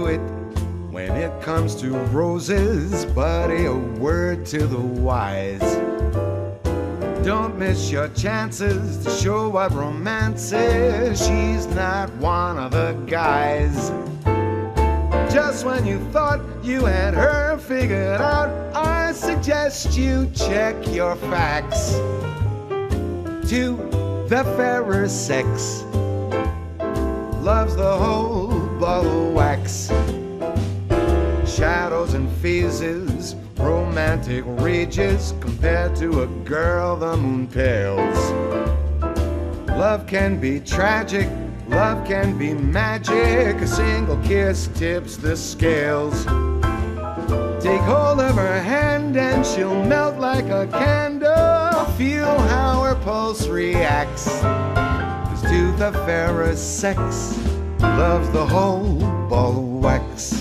do it when it comes to roses, buddy, a word to the wise. Don't miss your chances to show what romance is. She's not one of the guys. Just when you thought you had her figured out, I suggest you check your facts. To the fairer sex loves the whole ball of wax. Shadows and phases, romantic rages, compared to a girl the moon pales. Love can be tragic, love can be magic, a single kiss tips the scales. Take hold of her hand and she'll melt like a candle. Feel how her pulse reacts. 'Cause to the fairer sex loves the whole ball of wax.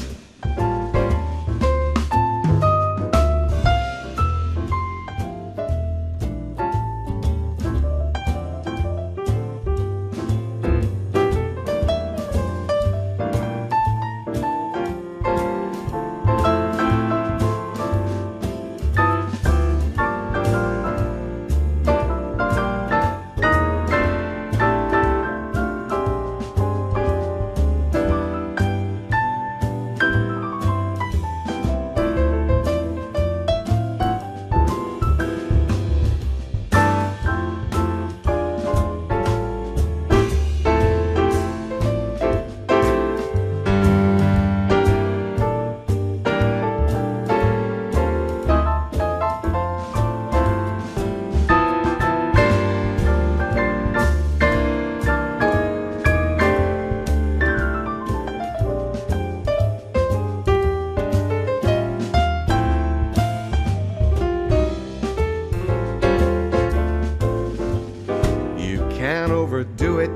Do it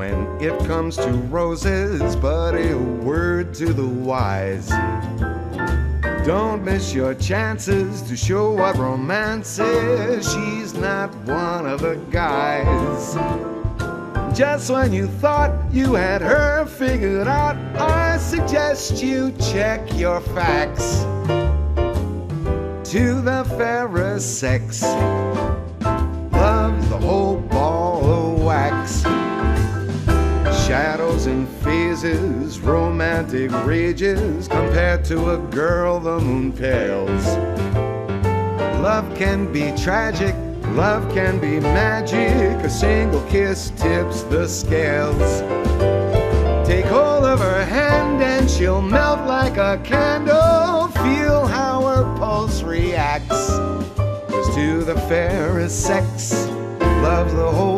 when it comes to roses, buddy, a word to the wise. Don't miss your chances to show what romance is. She's not one of the guys. Just when you thought you had her figured out, I suggest you check your facts. To the fairer sex loves the whole ball of wax. Shadows and phases, romantic rages, compared to a girl the moon pales. Love can be tragic, love can be magic, a single kiss tips the scales. Take hold of her hand and she'll melt like a candle. Feel how her pulse reacts. To the fairest sex loves the whole